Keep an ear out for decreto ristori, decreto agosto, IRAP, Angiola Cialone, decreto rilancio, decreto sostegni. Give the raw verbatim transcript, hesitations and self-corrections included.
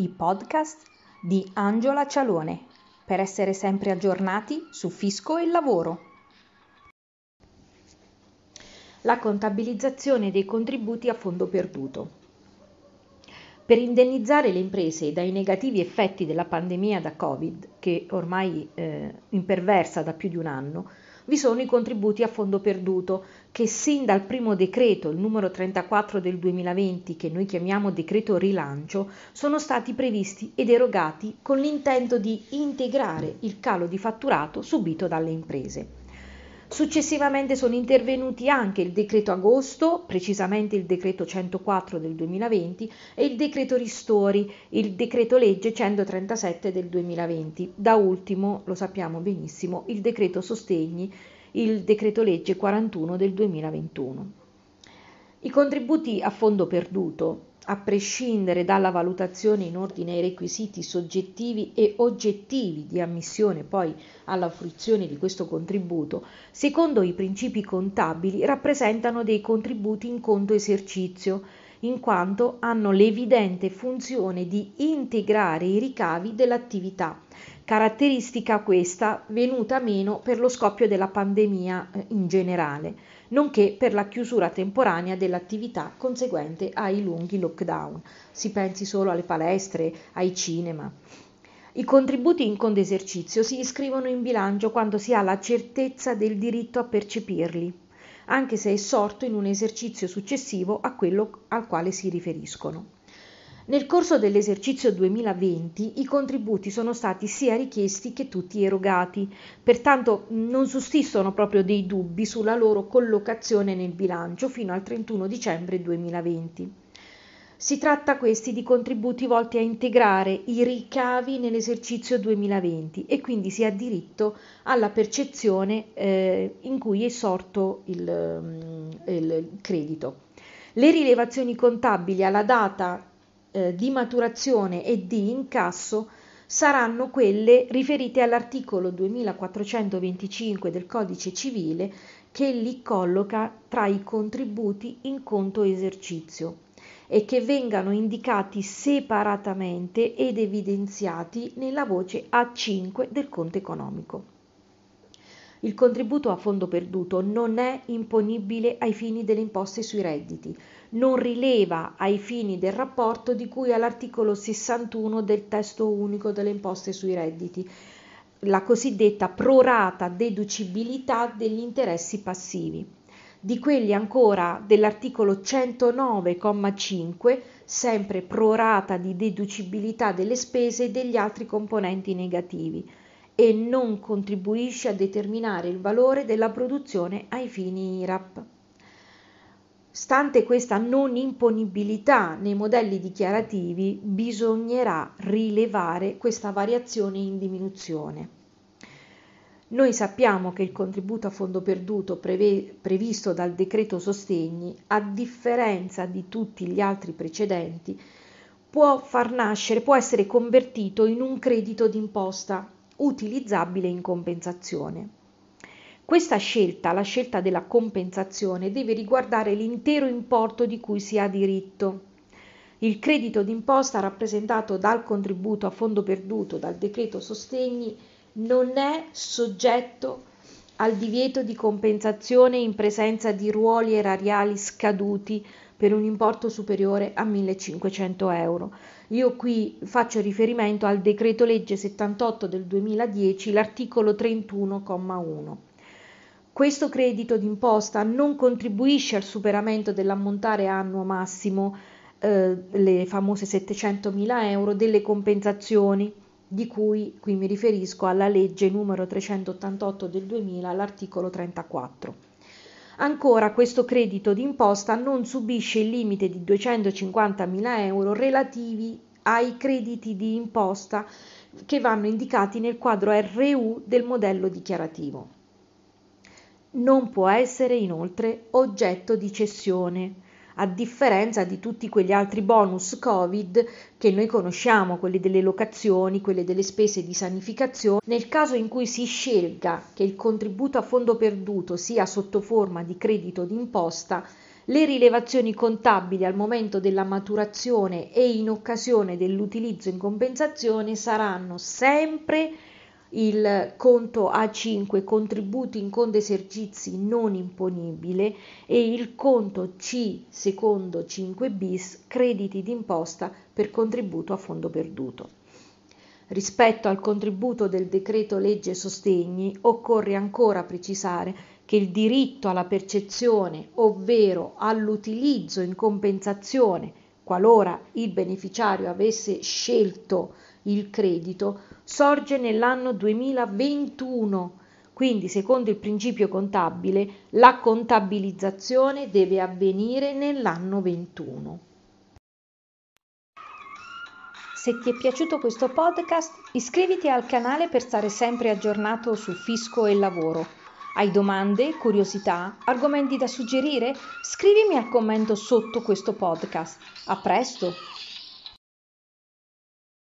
i podcast di Angiola Cialone, per essere sempre aggiornati su fisco e lavoro. La contabilizzazione dei contributi a fondo perduto. Per indennizzare le imprese dai negativi effetti della pandemia da Covid, che ormai eh, imperversa da più di un anno, vi sono i contributi a fondo perduto che sin dal primo decreto, il numero trentaquattro del duemilaventi, che noi chiamiamo decreto rilancio, sono stati previsti ed erogati con l'intento di integrare il calo di fatturato subito dalle imprese. Successivamente sono intervenuti anche il decreto agosto, precisamente il decreto centoquattro del duemilaventi, e il decreto ristori, il decreto legge centotrentasette del duemilaventi. Da ultimo, lo sappiamo benissimo, il decreto sostegni, il decreto legge quarantuno del duemilaventuno. I contributi a fondo perduto, a prescindere dalla valutazione in ordine ai requisiti soggettivi e oggettivi di ammissione poi alla fruizione di questo contributo, secondo i principi contabili rappresentano dei contributi in conto esercizio, in quanto hanno l'evidente funzione di integrare i ricavi dell'attività, caratteristica questa venuta meno per lo scoppio della pandemia in generale, nonché per la chiusura temporanea dell'attività conseguente ai lunghi lockdown. Si pensi solo alle palestre, ai cinema. I contributi in conto esercizio si iscrivono in bilancio quando si ha la certezza del diritto a percepirli, anche se è sorto in un esercizio successivo a quello al quale si riferiscono. Nel corso dell'esercizio duemilaventi i contributi sono stati sia richiesti che tutti erogati, pertanto non sussistono proprio dei dubbi sulla loro collocazione nel bilancio fino al trentuno dicembre duemilaventi. Si tratta questi di contributi volti a integrare i ricavi nell'esercizio duemilaventi e quindi si ha diritto alla percezione eh, in cui è sorto il, il credito. Le rilevazioni contabili alla data eh, di maturazione e di incasso saranno quelle riferite all'articolo duemilaquattrocentoventicinque del Codice Civile, che li colloca tra i contributi in conto esercizio, e che vengano indicati separatamente ed evidenziati nella voce A cinque del conto economico. Il contributo a fondo perduto non è imponibile ai fini delle imposte sui redditi, non rileva ai fini del rapporto di cui all'articolo sessantuno del testo unico delle imposte sui redditi, la cosiddetta prorata deducibilità degli interessi passivi, di quelli ancora dell'articolo centonove virgola cinque, sempre prorata di deducibilità delle spese e degli altri componenti negativi, e non contribuisce a determinare il valore della produzione ai fini I R A P. Stante questa non imponibilità nei modelli dichiarativi, bisognerà rilevare questa variazione in diminuzione. Noi sappiamo che il contributo a fondo perduto preve- previsto dal decreto sostegni, a differenza di tutti gli altri precedenti, può far nascere, può essere convertito in un credito d'imposta utilizzabile in compensazione. Questa scelta, la scelta della compensazione, deve riguardare l'intero importo di cui si ha diritto. Il credito d'imposta rappresentato dal contributo a fondo perduto dal decreto sostegni non è soggetto al divieto di compensazione in presenza di ruoli erariali scaduti per un importo superiore a millecinquecento euro. Io qui faccio riferimento al decreto legge settantotto del duemiladieci, l'articolo trentuno virgola uno. Questo credito d'imposta non contribuisce al superamento dell'ammontare annuo massimo, eh, le famose settecentomila euro, delle compensazioni, di cui qui mi riferisco alla legge numero trecentottantotto del duemila, all'articolo trentaquattro. Ancora, questo credito d'imposta non subisce il limite di duecentocinquantamila euro relativi ai crediti di imposta che vanno indicati nel quadro R U del modello dichiarativo. Non può essere inoltre oggetto di cessione, a differenza di tutti quegli altri bonus Covid che noi conosciamo, quelli delle locazioni, quelli delle spese di sanificazione. Nel caso in cui si scelga che il contributo a fondo perduto sia sotto forma di credito d'imposta, le rilevazioni contabili al momento della maturazione e in occasione dell'utilizzo in compensazione saranno sempre il conto A cinque contributi in conto esercizi non imponibile e il conto C secondo cinque bis crediti d'imposta per contributo a fondo perduto. Rispetto al contributo del decreto legge sostegni occorre ancora precisare che il diritto alla percezione, ovvero all'utilizzo in compensazione, qualora il beneficiario avesse scelto il credito, sorge nell'anno duemilaventuno, quindi secondo il principio contabile la contabilizzazione deve avvenire nell'anno ventuno. Se ti è piaciuto questo podcast, iscriviti al canale per stare sempre aggiornato sul fisco e il lavoro. Hai domande, curiosità, argomenti da suggerire? Scrivimi al commento sotto questo podcast. A presto!